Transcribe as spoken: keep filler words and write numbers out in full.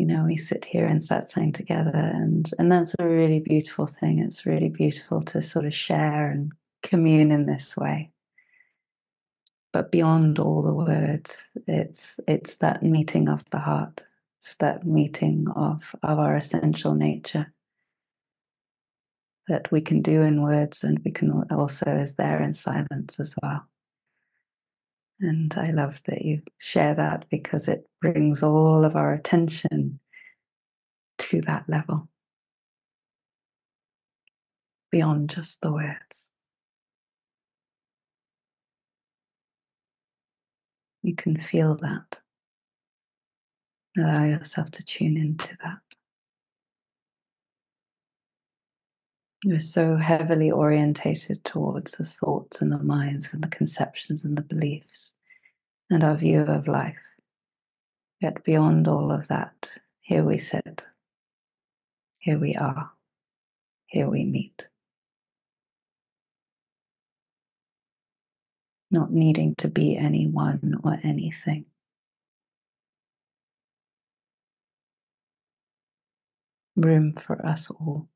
you know, we sit here in satsang together, and, and that's a really beautiful thing. It's really beautiful to sort of share and commune in this way. But beyond all the words, it's it's that meeting of the heart. It's that meeting of, of our essential nature that we can do in words, and we can also is there in silence as well. And I love that you share that, because it brings all of our attention to that level, beyond just the words. You can feel that. Allow yourself to tune into that. We're so heavily orientated towards the thoughts and the minds and the conceptions and the beliefs and our view of life. Yet beyond all of that, here we sit, here we are, here we meet. Not needing to be anyone or anything. Room for us all.